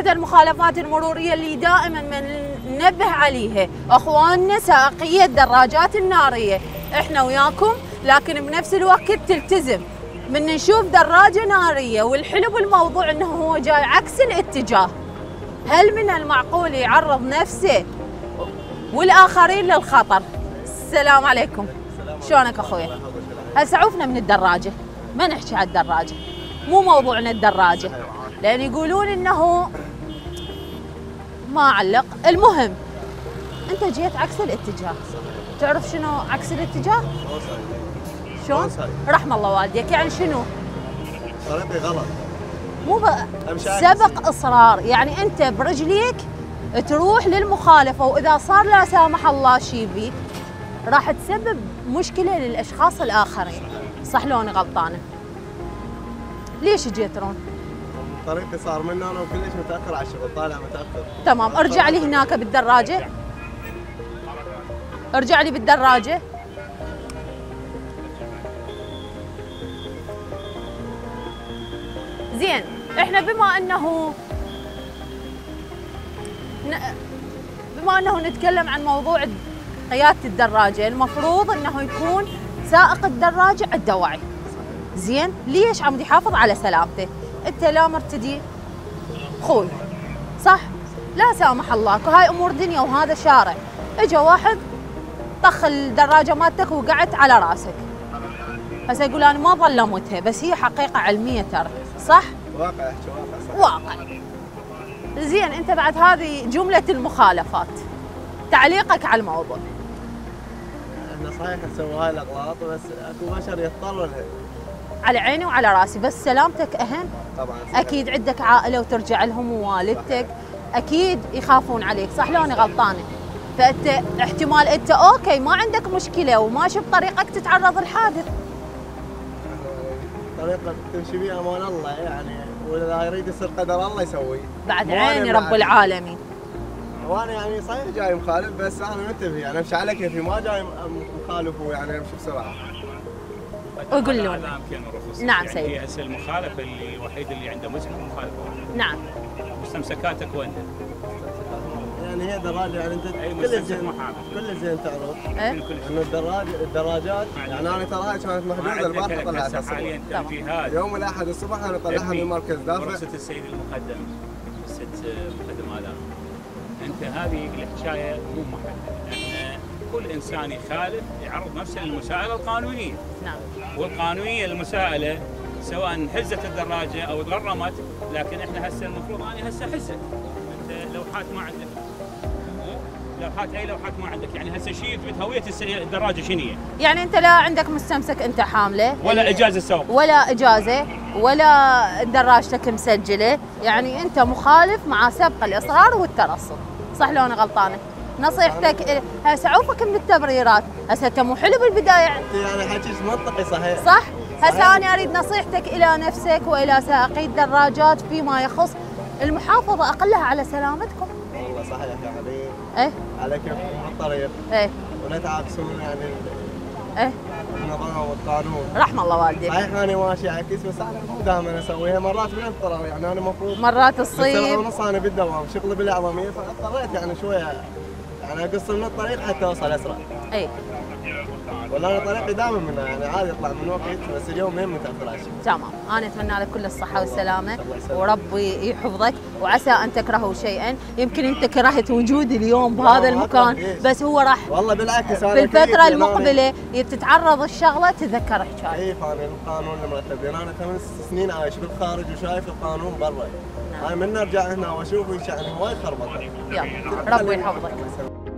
احدى المخالفات المروريه اللي دائما من ننبه عليها اخواننا سائقي الدراجات الناريه، احنا وياكم لكن بنفس الوقت تلتزم. من نشوف دراجه ناريه والحلو بالموضوع انه هو جاي عكس الاتجاه، هل من المعقول يعرض نفسه والاخرين للخطر؟ السلام عليكم. شلونك اخويا؟ هسه عوفنا من الدراجه، ما نحكي على الدراجه، مو موضوعنا الدراجه، لان يقولون انه ما علق. المهم انت جيت عكس الاتجاه، تعرف شنو عكس الاتجاه؟ شلون؟ رحم الله والديك. يعني شنو؟ طريقي غلط، مو سبق اصرار، يعني انت برجليك تروح للمخالفه، واذا صار لا سامح الله شي بيك راح تسبب مشكله للاشخاص الاخرين، صح لو انا غلطانه؟ ليش جيت رون؟ طريقي صار منه انا وكلش متاخر على الشغل، طالع متاخر. تمام، ارجع لي هناك بالدراجه، ارجع لي بالدراجه. زين، احنا بما انه نتكلم عن موضوع قيادة الدراجة، المفروض انه يكون سائق الدراجة عنده وعي. زين، ليش عم يحافظ على سلامته؟ انت لا مرتدي خوي، صح؟ لا سامح الله، هاي امور دنيا وهذا شارع. اجا واحد طخ الدراجة مالتك وقعت على راسك. هسه يقول انا ما ظلمتها، بس هي حقيقة علمية ترى، صح؟ واقع، احكي واقع، صح؟ واقع. زين، انت بعد هذه جملة المخالفات، تعليقك على الموضوع؟ احنا صحيح نسوي هاي الاغلاط، بس اكو بشر يضطروا لها. على عيني وعلى راسي، بس سلامتك اهم طبعا. اكيد عندك عائله وترجع لهم ووالدتك، اكيد يخافون عليك، صح لو انا غلطانه؟ فانت احتمال انت اوكي ما عندك مشكله وماشي بطريقك تتعرض للحادث. طريقه تمشي بها امان الله، يعني ولا يريد يصير قدر الله يسويه. بعد عيني رب العالمين. وانا يعني صحيح جاي مخالف، بس انا منتبه، يعني امشي على كيفي، ما جاي مخالف ويعني امشي بسرعه. ويقول لهم نعم سيدي. يعني هي هسه المخالفه اللي الوحيد اللي عنده مزحه مخالفه واحده. نعم. مستمسكاتك وين؟ يعني هي دراجه، يعني انت كل زين تعرف انه الدراجات، يعني انا تراها كانت محجوزه البارحه طلعتها حاليا تنفيذات. يوم الاحد الصبح انا طلعها من مركز دافع. رخصه السيد المقدم، رخصه مقدم آلاف. انت هذه الحكايه مو محدده، ان كل انسان يخالف يعرض نفسه للمساءله القانونيه. نعم. والقانونيه المساءله سواء هزت الدراجه او تغرمت، لكن احنا هسه المفروض انا هسه هزت. انت لوحات ما عندك، لوحات اي لوحات ما عندك، يعني هسه شيء يثبت هويه الدراجه شنو. يعني انت لا عندك مستمسك انت حامله، ولا اجازه سوق، ولا اجازه، ولا دراجتك مسجله، يعني انت مخالف مع سبق الاصرار والترصد، صح لو انا غلطانه؟ نصيحتك هسه عوفك من التبريرات، هسه انت مو حلو بالبدايه، يعني حكيش منطقي صحيح، صح؟ هسه انا اريد نصيحتك الى نفسك والى سائقي الدراجات فيما يخص المحافظه اقلها على سلامتكم. والله صحيح، يعني ايه على كيف الطريق، ايه ولا تعاكسون يعني ايه النظام والقانون، رحم الله والديك. صحيح انا ماشي عكس، بس انا مو دائما اسويها، مرات من القرار، يعني انا المفروض مرات تصيب ونص انا بالدوام، شغلي بالاعلاميه، فاضطريت يعني شويه يعني اقص من الطريق حتى اوصل اسرع. اي والله انا طريقي دائما منه، يعني عادي اطلع من وقت، بس اليوم مين متاخر على شيء. تمام، انا اتمنى لك كل الصحه والسلامه، وربي يحفظك، وعسى ان تكرهوا شيئا. يمكن انت كرهت وجودي اليوم بهذا المكان، بس هو راح والله بالعكس بالفتره المقبله تتعرض الشغله تتذكر حكايه. اي فانا القانون اللي مرتبين، انا 8 سنين عايش بالخارج وشايف القانون برا، انا من ارجع هنا واشوف يعني وايد خربطه. يلا ربي يحفظك.